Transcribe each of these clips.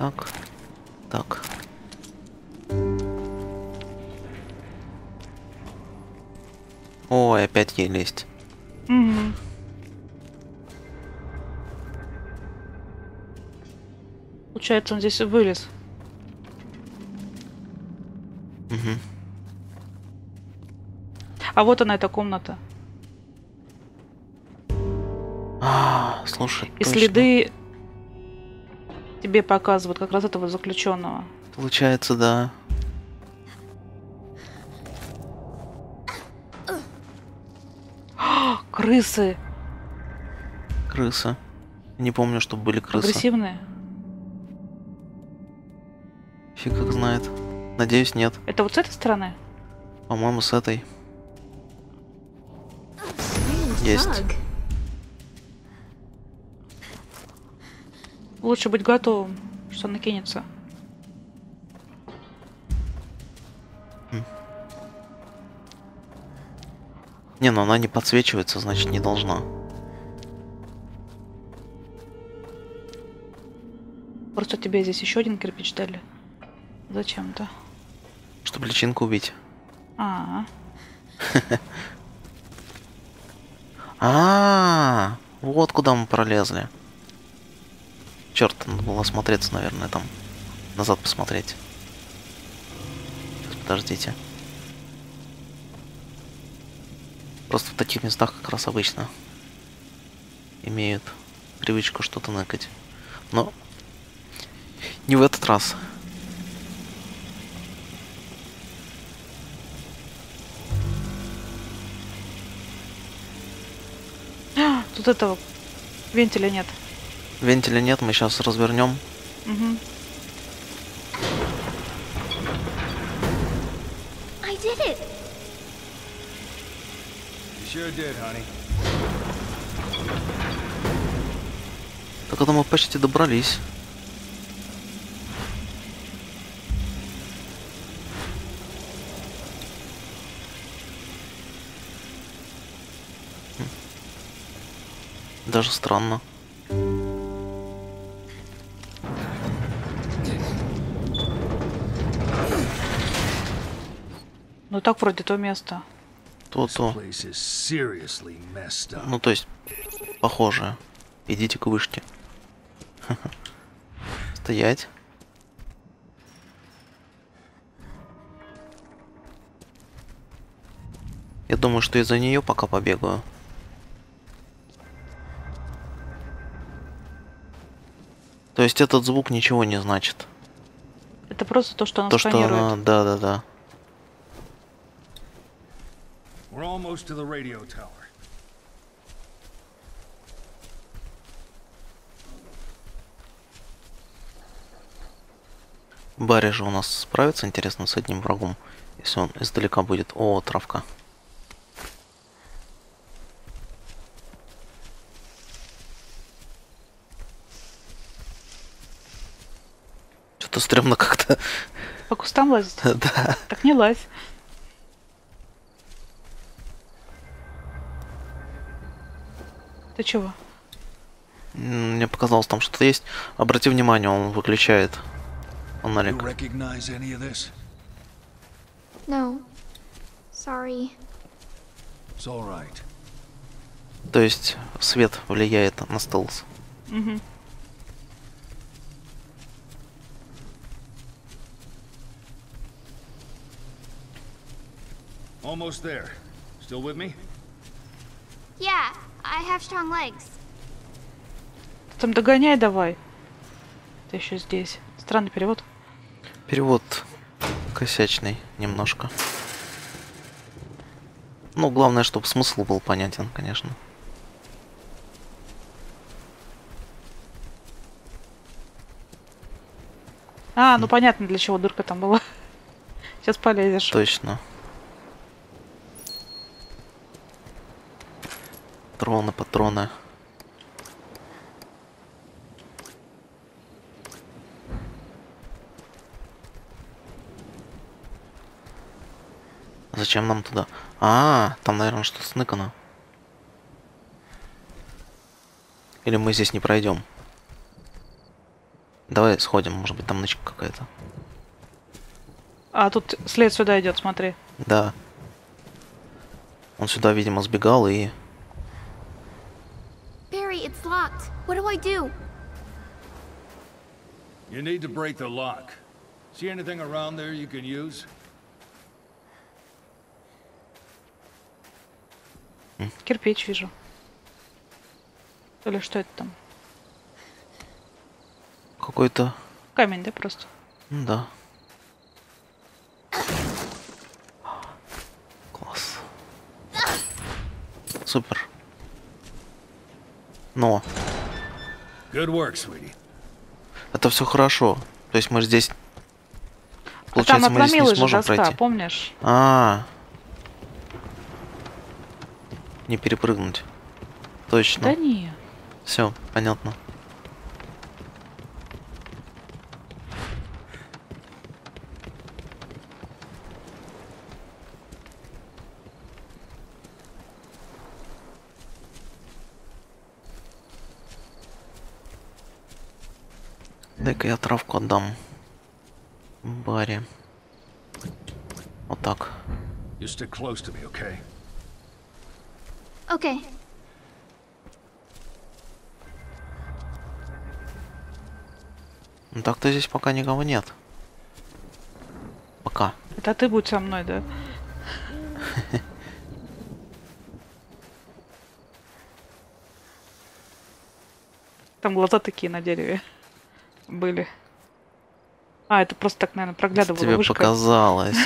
Так, так. Ой, опять ей лезть. Угу. Получается, он здесь и вылез. Угу. А вот она, эта комната. А, слушай, и точно. Следы тебе показывают как раз этого заключенного. Получается, да. Крысы. Крысы. Не помню, чтобы были крысы. Агрессивные? Фиг их знает. Надеюсь, нет. Это вот с этой стороны? По-моему, с этой. Есть. Лучше быть готовым, что он накинется. Не, ну она не подсвечивается, значит, не должна. Просто тебе здесь еще один кирпич дали. Зачем-то? Чтобы личинку убить. А-а-а! Вот куда мы пролезли. Черт, надо было осмотреться, наверное, там. Назад посмотреть. Сейчас, подождите. Просто в таких местах как раз обычно имеют привычку что-то ныкать. Но не в этот раз. Тут этого вентиля нет. Вентиля нет, мы сейчас развернем. Угу. Так, это мы почти добрались. Даже странно. Ну так вроде то место. То-то. Ну то есть, похоже. Идите к вышке. Стоять. Я думаю, что из-за нее пока побегаю. То есть этот звук ничего не значит. Это просто то, что она сканирует. Что она... Да, да, да. Барри же у нас справится, интересно, с одним врагом, если он издалека будет. О, травка. Что-то стрёмно как-то. По кустам лазить? Да. Так не лазь. Ты чего? Мне показалось, там что-то есть. Обрати внимание, он выключает фонарик. No. Sorry. It's all right. То есть свет влияет на стелс. Mm-hmm. Almost there. Still with me? Yeah. I have strong legs. Там догоняй давай. Ты еще здесь. Странный перевод. Перевод косячный немножко. Ну, главное, чтобы смысл был понятен, конечно. А, ну понятно, для чего дырка там была. Сейчас полезешь. Точно. Патроны, патроны. Зачем нам туда? А, там, наверное, что-то сныкано. Или мы здесь не пройдем? Давай сходим, может быть, там нычка какая-то. А тут след сюда идет, смотри. Да. Он сюда, видимо, сбегал и... Barry, it's locked. What do I do? You need to break the lock. See anything around there you can use? Кирпич вижу. Или что это там? Какой-то... Камень, да, просто? Да. Класс. Супер. Но. Это все хорошо. То есть мы здесь... Получается, а там мы здесь не сможем доста, пройти. Помнишь? А-а-а. Не перепрыгнуть. Точно. Да не. Все, понятно. Дай-ка я травку отдам Барри. Вот так. Окей. Ну так-то здесь пока никого нет. Пока. Это ты будь со мной, да? Там глаза такие на дереве были. А, это просто так, наверное, проглядывала тебе вышка. Показалось.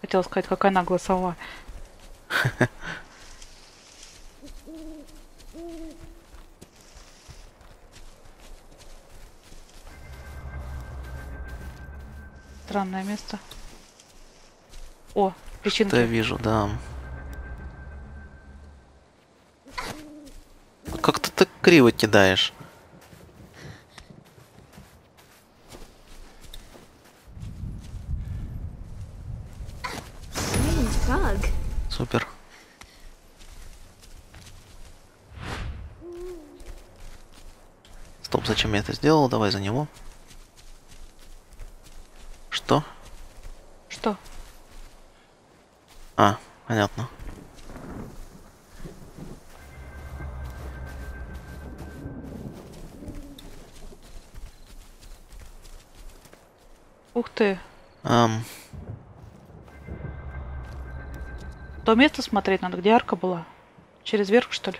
Хотела сказать, как она голосовала. Странное место. О, песчинки. Я вижу, да. Как ты так криво кидаешь? Супер. Стоп, зачем я это сделал? Давай за него. Что? Что? А, понятно. Ух ты. То место смотреть надо, где арка была. Через верх, что ли?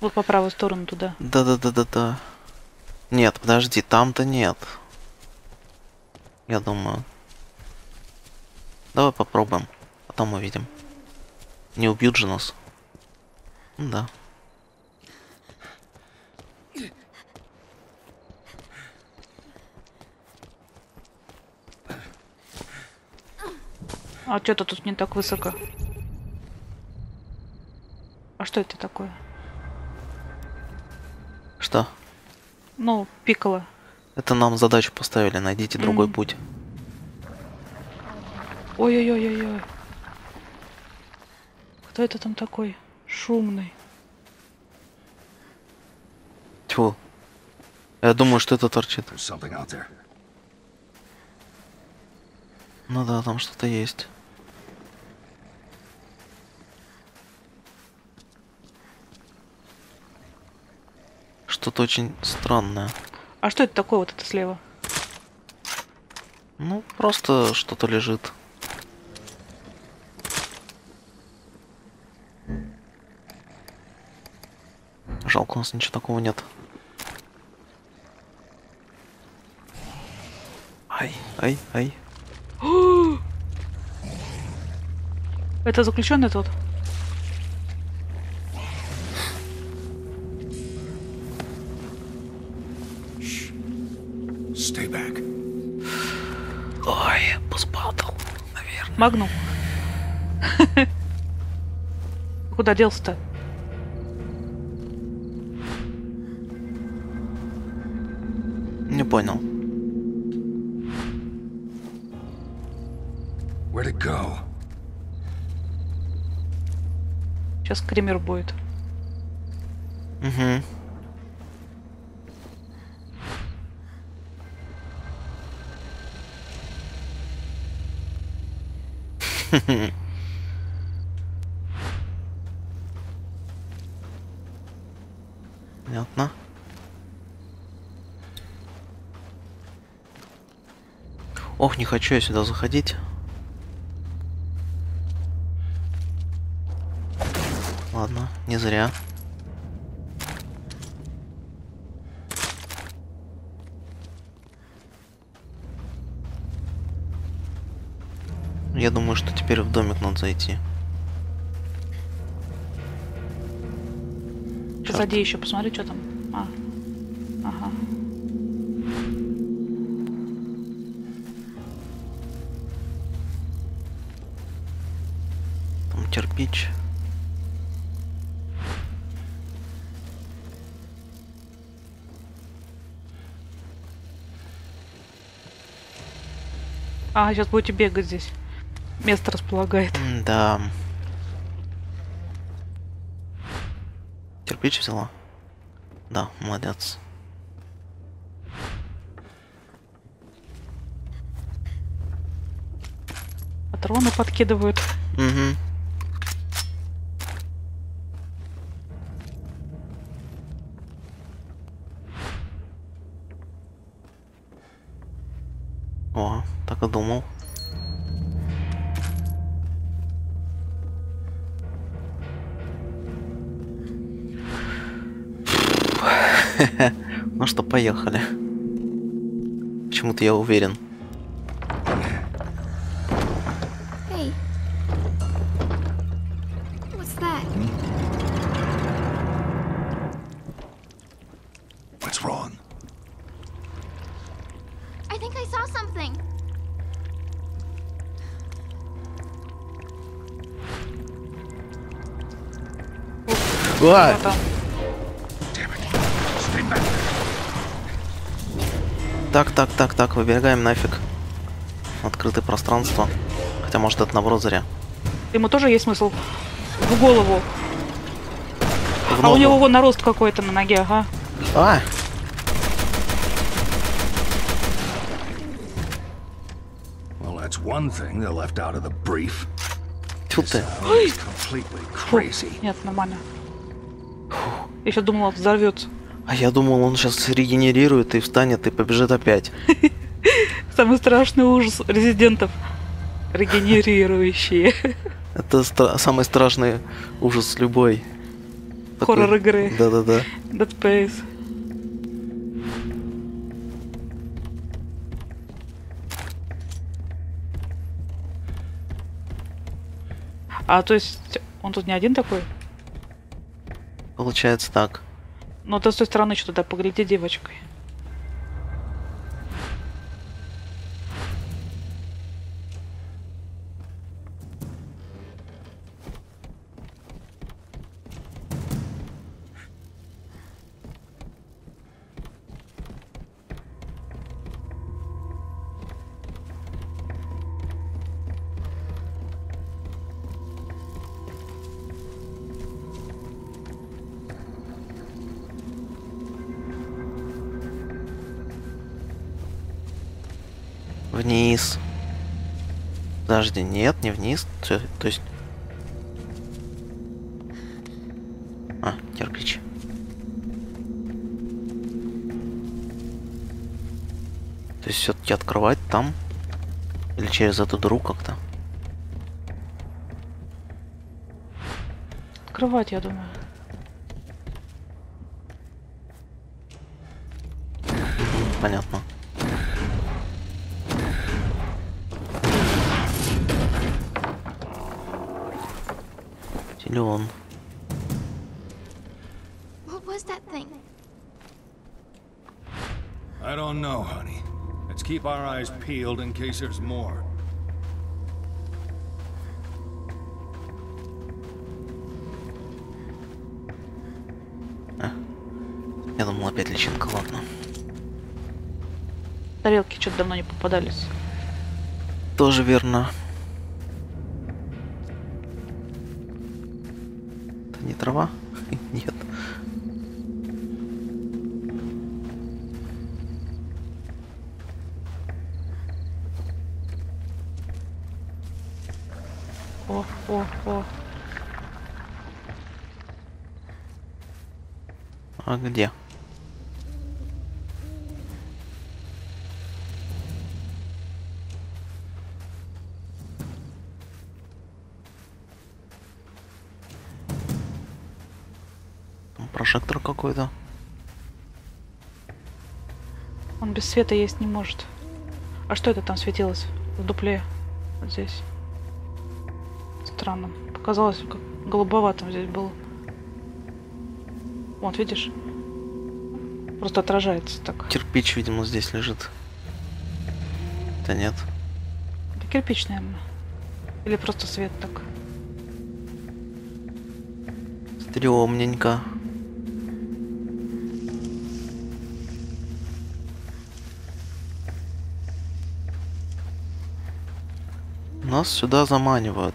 Вот по правую сторону туда. Да-да-да-да-да. Нет, подожди, там-то нет. Я думаю. Давай попробуем. Потом увидим. Не убьют же нас. Да. А что-то тут не так высоко. А что это такое? Что? Ну, пикало. Это нам задачу поставили. Найдите другой путь. Ой-ой-ой-ой-ой. Кто это там такой шумный? Тьфу. Я думаю, что это торчит. Ну да, там что-то есть. Что-то очень странное. А что это такое вот это слева? Ну, просто что-то лежит. Жалко, у нас ничего такого нет. Ай, ай, ай. Это заключенный тот? Ой, поспадал, наверное. Магнул. Куда делся-то? Не понял. Сейчас Кремер будет. Угу. Понятно. Ох, не хочу я сюда заходить. Ладно, не зря. Я думаю, что теперь в домик надо зайти. Позади еще, посмотри, что там. А. Ага. Там кирпич. А, сейчас будете бегать здесь. Место располагает. Да. Кирпич взяла? Да, молодец. Патроны подкидывают. Угу. О, так и думал. Ну что, поехали. Почему-то я уверен. Hey. What's that? What's wrong? I think I saw something. Так, выбегаем нафиг. Открытое пространство. Хотя, может, это наоборот зря. Ему тоже есть смысл? В голову. В ногу. А у него вон нарост какой-то на ноге, ага. А! Тьфу ты. Фу. Нет, нормально. Фу. Я еще думала, взорвется. А я думал, он сейчас регенерирует и встанет и побежит опять. Самый страшный ужас резидентов. Регенерирующие. Это самый страшный ужас любой. Хоррор игры. Да-да-да. Dead Space. А то есть он тут не один такой? Получается так. Ну, ты с той стороны что туда погляди девочкой. Вниз. Подожди, нет, не вниз. То есть... А, кирпич. То есть все-таки открывать там? Или через эту дыру как-то? Открывать, я думаю. Понятно. Телефон. What was that thing? I don't know, honey. Let's keep our eyes peeled in case there's more. Я думал, опять личинка, ладно. Тарелки что-то давно не попадались. Тоже верно. не трава? Нет. О. А где? Там прожектор какой-то. Он без света есть не может. А что это там светилось? В дупле. Вот здесь. Странно. Показалось, как голубоватым здесь было. Вот, видишь? Просто отражается так. Кирпич, видимо, здесь лежит. Да нет. Да кирпич, наверное. Или просто свет так. Стрёмненько. Нас сюда заманивают.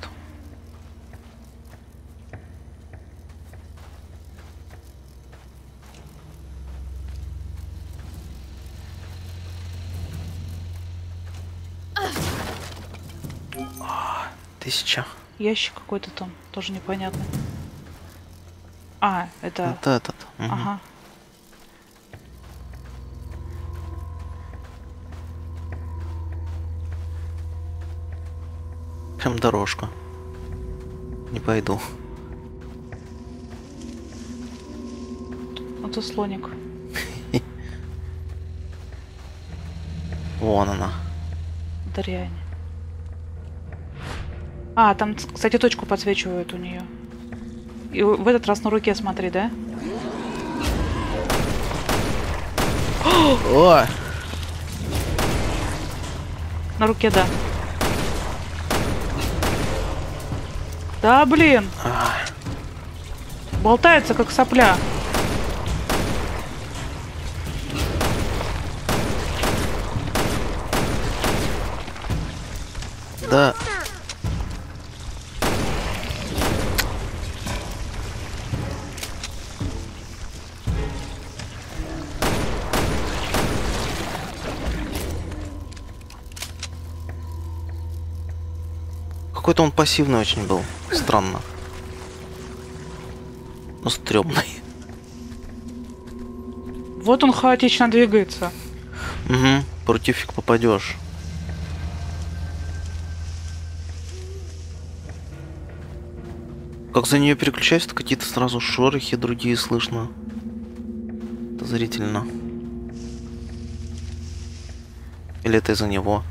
Ящик какой-то там, тоже непонятно. А, это... Это этот. Угу. Ага. Прям дорожка. Не пойду. Это слоник. Вон она. Дрянь. А, там, кстати, точку подсвечивают у нее. И в этот раз на руке смотри, да? О! На руке, да. Да, блин! Болтается, как сопля. Да. Какой-то он пассивный очень был. Странно. Но стрёмный. Вот он хаотично двигается. Угу. Противник попадешь. Как за нее переключаюсь, то какие-то сразу шорохи другие слышно. Подозрительно. Или это из-за него?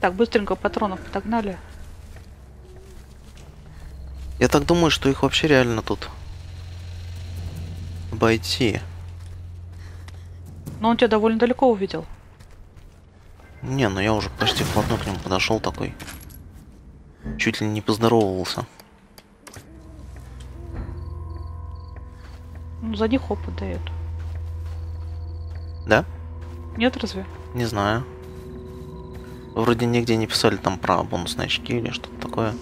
Так, быстренько патронов подогнали. Я так думаю, что их вообще реально тут обойти. Но он тебя довольно далеко увидел. Не, ну я уже почти вплотную к нему подошел такой. Чуть ли не поздоровался. Ну, за них опыт дает. Да? Нет, разве? Не знаю. Вроде нигде не писали там про бонусные очки или что-то такое.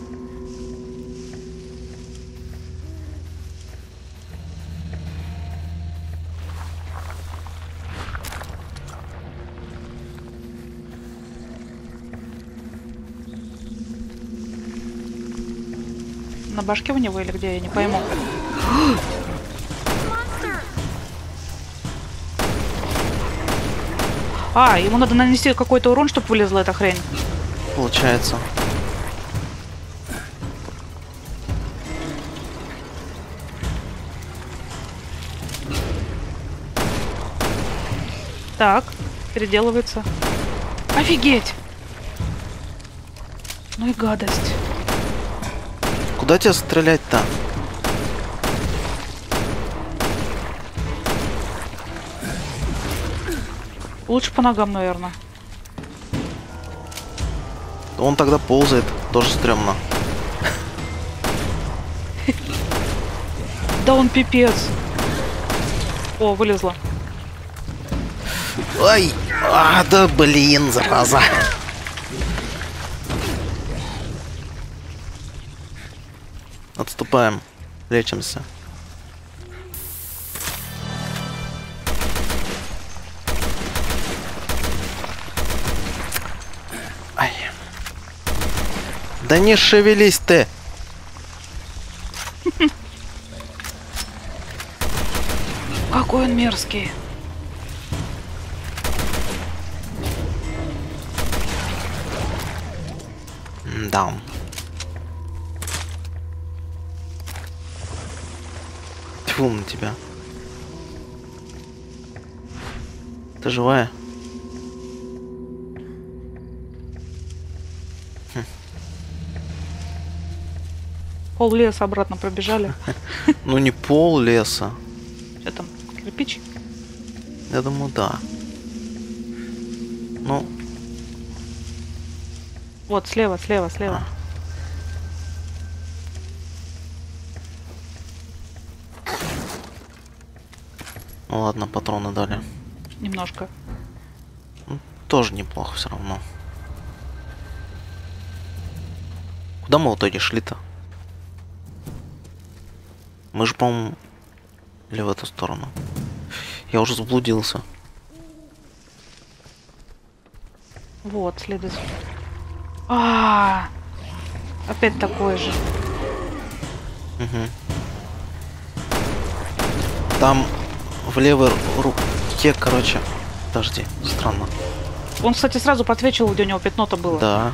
На башке у него или где? Я не пойму. А, ему надо нанести какой-то урон, чтобы вылезла эта хрень. Получается. Так, переделывается. Офигеть! Ну и гадость. Куда тебя стрелять-то? Лучше по ногам, наверное. Он тогда ползает. Тоже стрёмно. Да он пипец. О, вылезла. Ай! А, да блин, зараза. Отступаем. Лечимся. Ай. Да не шевелись ты! Какой он мерзкий. Да. Тьфу на тебя. Ты живая? Пол леса обратно пробежали. Ну не пол леса. Что там, кирпич? Я думаю, да. Ну. Вот, слева, слева, слева. А. Ну ладно, патроны дали. Немножко. Ну, тоже неплохо все равно. Куда мы в итоге шли-то? Мы же, по-моему, или в эту сторону. Я уже заблудился. Вот, следующий. А, опять такой же. Там в левой руке, короче. Подожди, странно. Он, кстати, сразу подсвечивал, где у него пятно-то было. Да.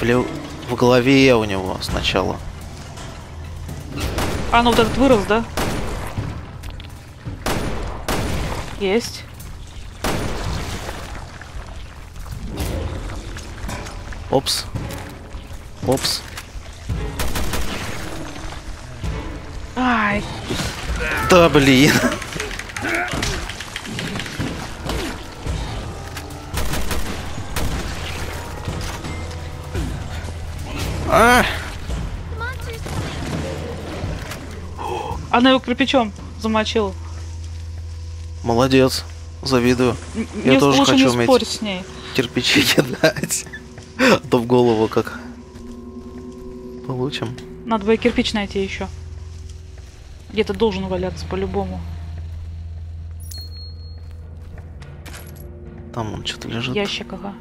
В голове у него сначала. А, ну вот этот вырос, да? Есть. Опс. Опс. Ай. Да, блин. А! Она его кирпичом замочила. Молодец. Завидую. Я тоже хочу уметь. Не спорь с ней. Кирпичи кидать. А то в голову как. Получим. Надо бы кирпич найти еще. Где-то должен валяться по-любому. Там он что-то лежит. Ящик, ага.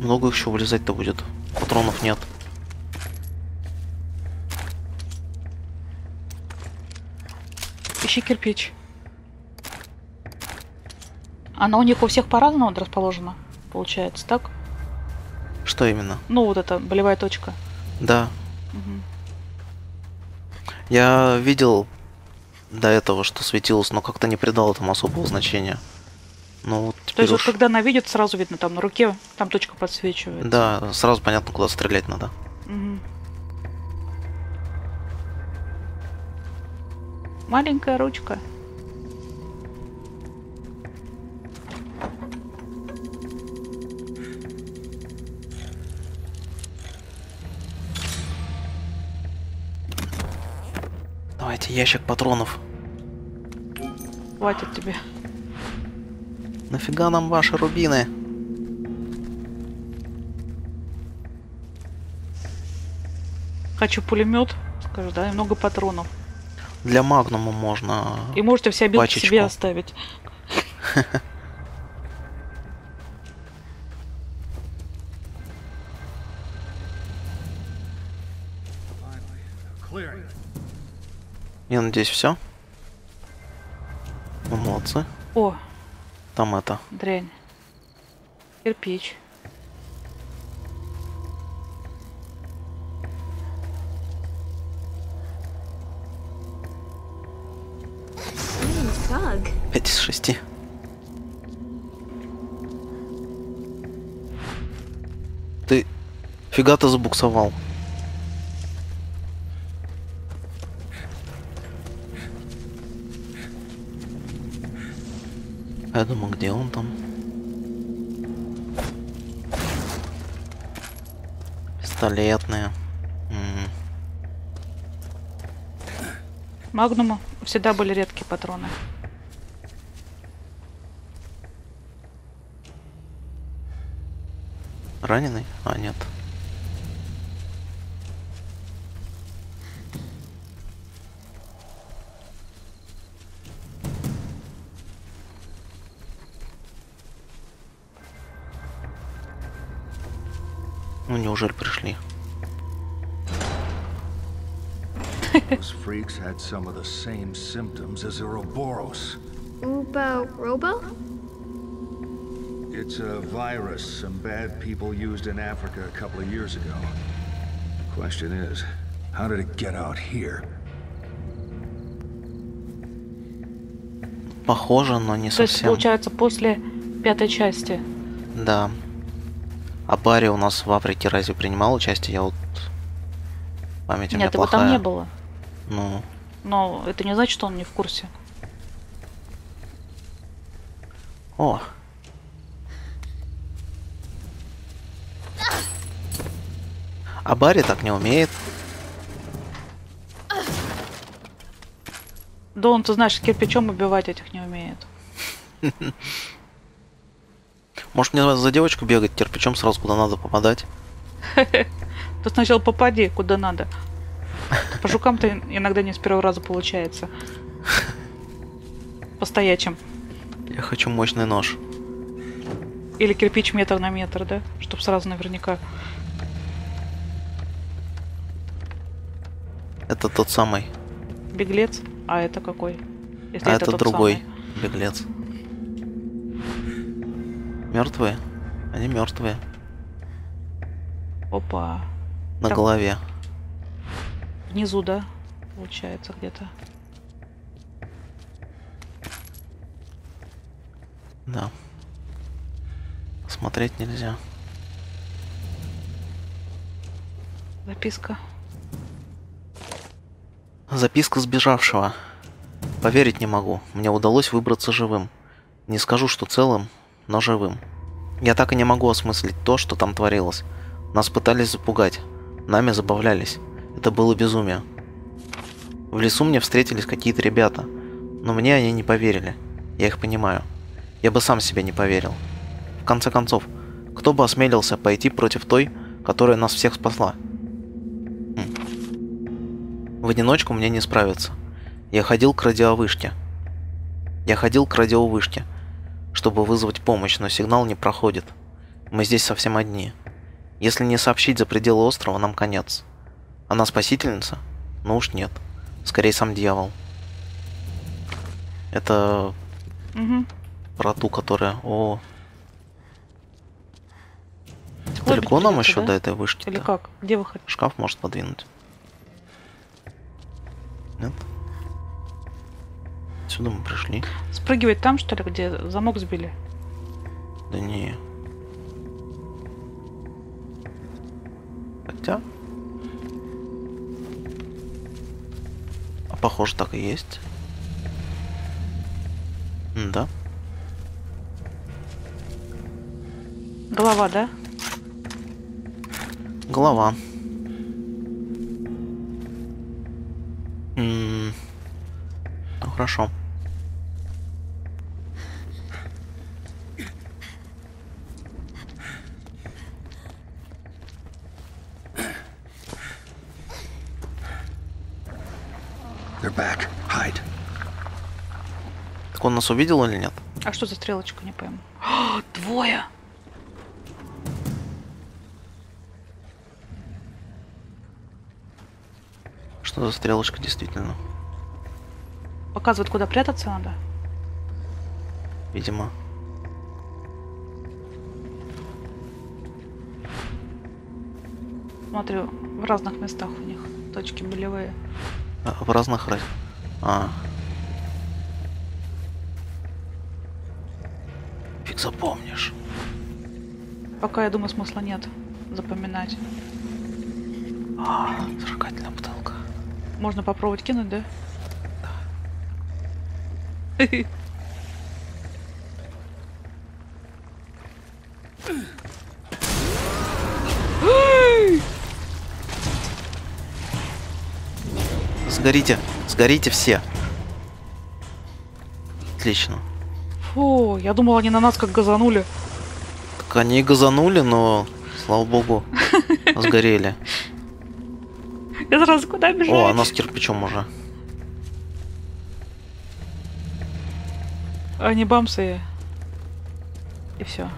Много еще вылезать-то будет. Патронов нет. Ищи кирпич. Она у них у всех по-разному расположена, получается, так? Что именно? Ну, вот эта болевая точка. Да. Угу. Я видел до этого, что светилось, но как-то не придал этому особого значения. Ну, вот теперь. То есть, уж... вот, когда она видит, сразу видно, там на руке, там точка подсвечивается. Да, сразу понятно, куда стрелять надо. Угу. Маленькая ручка. Давайте ящик патронов. Хватит тебе. Нафига нам ваши рубины? Хочу пулемет, скажу, да, и много патронов. Для магнума можно. И можете все обилки себе оставить. Я надеюсь, все. Вы молодцы. О! Там это. Дрянь. Кирпич. Пять из шести. Ты фига-то забуксовал. Я думаю, где он там? Пистолетные. Магнума всегда были редкие патроны. раненый? А, нет. Ну, неужели пришли? Those freaks had some of the same symptoms as Ouroboros. Robo? It's a virus some bad people used in Africa a couple of years ago. The question is, how did it get out here? Похоже, но не совсем. То есть, получается, после пятой части. Да. А Барри у нас в Африке разве принимал участие? Я вот... Память у меня плохая. Нет, его там не было. Ну. Но это не значит, что он не в курсе. О. А Барри так не умеет. Да он, ты знаешь, кирпичом убивать этих не умеет. Может, мне за девочку бегать кирпичом сразу, куда надо попадать? Ты сначала попади, куда надо. По жукам-то иногда не с первого раза получается. По стоячим. Я хочу мощный нож. Или кирпич метр на метр, да? Чтоб сразу наверняка. Это тот самый. Беглец? А это какой? Если а это другой самый. Беглец. Мертвые? Они мертвые. Опа. На там голове. Внизу, да? Получается где-то. Да. Смотреть нельзя. Записка. Записка сбежавшего. Поверить не могу. Мне удалось выбраться живым. Не скажу, что целым, но живым. Я так и не могу осмыслить то, что там творилось. Нас пытались запугать. Нами забавлялись. Это было безумие. В лесу мне встретились какие-то ребята. Но мне они не поверили. Я их понимаю. Я бы сам себе не поверил. В конце концов, кто бы осмелился пойти против той, которая нас всех спасла? В одиночку мне не справиться. Я ходил к радиовышке. Чтобы вызвать помощь, но сигнал не проходит. Мы здесь совсем одни. Если не сообщить за пределы острова, нам конец. Она спасительница? Ну уж нет. Скорее, сам дьявол. Это... Угу. Про ту, которая... О. Далеко нам еще, да? До этой вышки? Или как? Где выход? Шкаф может подвинуть. Нет? Сюда мы пришли. Спрыгивать там, что ли, где замок сбили? Да не... Хотя... А похоже, так и есть. Да. Голова, да? Голова. Ну хорошо. Так он нас увидел или нет? А что за стрелочка, не пойму. О, двое! Что за стрелочка, действительно? Показывает, куда прятаться надо? Видимо. Смотрю, в разных местах у них точки болевые. А, в разных раз. А. Фиг запомнишь. Пока, я думаю, смысла нет запоминать. А, зажигательная бутылка. Можно попробовать кинуть, да? Да. Сгорите, сгорите все. Отлично. Фу, я думал, они на нас как газанули. Так они и газанули, но Слава богу, сгорели. Я сразу куда бежать? О, она с кирпичом уже. Они бамсы. И все.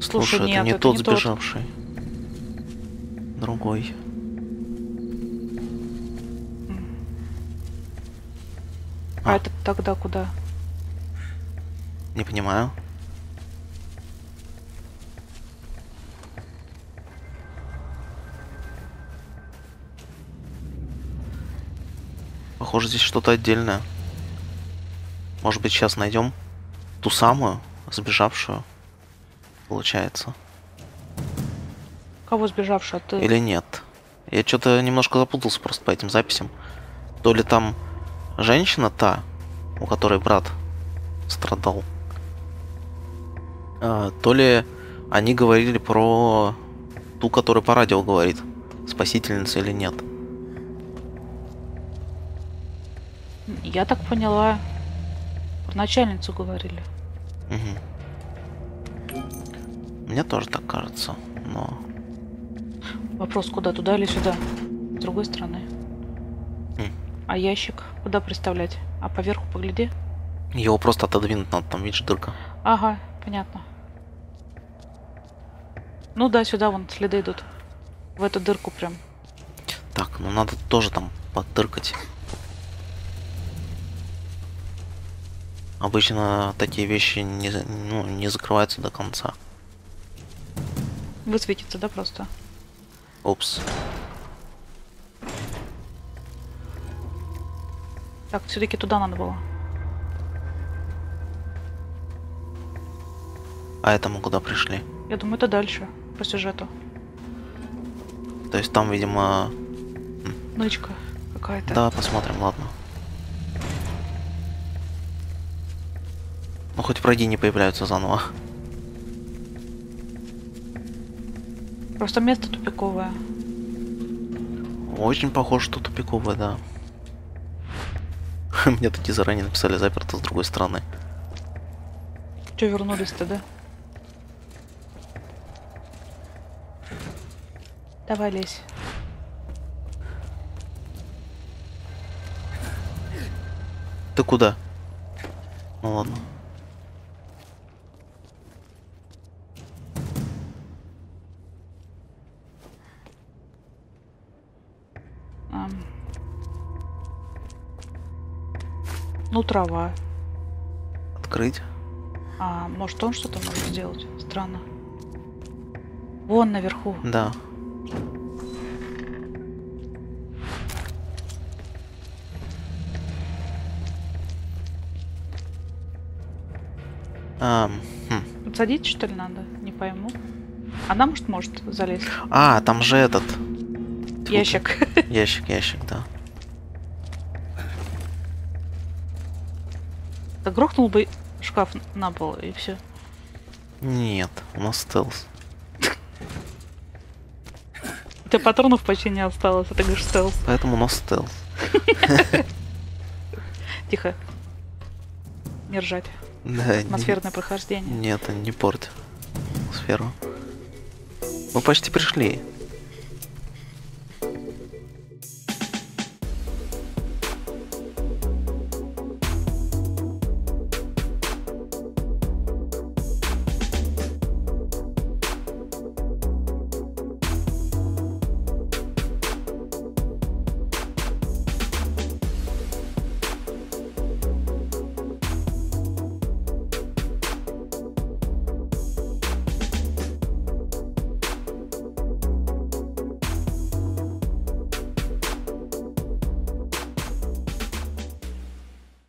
Слушай, это не тот сбежавший. Другой. А это тогда куда? Не понимаю. Похоже, здесь что-то отдельное. Может быть, сейчас найдем ту самую сбежавшую, получается. Кого сбежавшую? Ты? Или нет? Я что-то немножко запутался просто по этим записям. То ли там женщина та, у которой брат страдал, то ли они говорили про ту, которая по радио говорит, спасительница или нет. Я так поняла, про начальницу говорили. Угу. Мне тоже так кажется, но... Вопрос, куда? Туда или сюда? С другой стороны. А ящик куда приставлять? А поверху погляди. Его просто отодвинуть надо, там видишь дырка. Ага, понятно. Ну да, сюда вон следы идут. В эту дырку прям. Так, ну надо тоже там поддыркать. Обычно такие вещи не закрываются до конца. Высветится, да, просто? Опс. Так, все-таки туда надо было. А это мы куда пришли? Я думаю, это дальше, по сюжету. То есть там, видимо... Нычка какая-то. Да, посмотрим, ладно. Ну, хоть враги не появляются заново. Просто место тупиковое. Очень похоже, что тупиковое, да. Мне такие заранее написали заперто с другой стороны. Че, вернулись-то, да? Давай лезь. Ты куда? Ну ладно. Ну, трава. Открыть? А, может, он что-то может сделать? Странно. Вон наверху. Да. Подсадить, что ли, надо? Не пойму. Она, может залезть. А, там же этот... Ящик. Ящик, да. Грохнул бы шкаф на пол и все. Нет, у нас стелс. У тебя патронов почти не осталось, а ты говоришь стелс. Поэтому у нас стелс. Тихо. Не ржать. Атмосферное прохождение. Нет, не портит атмосферу. Мы почти пришли.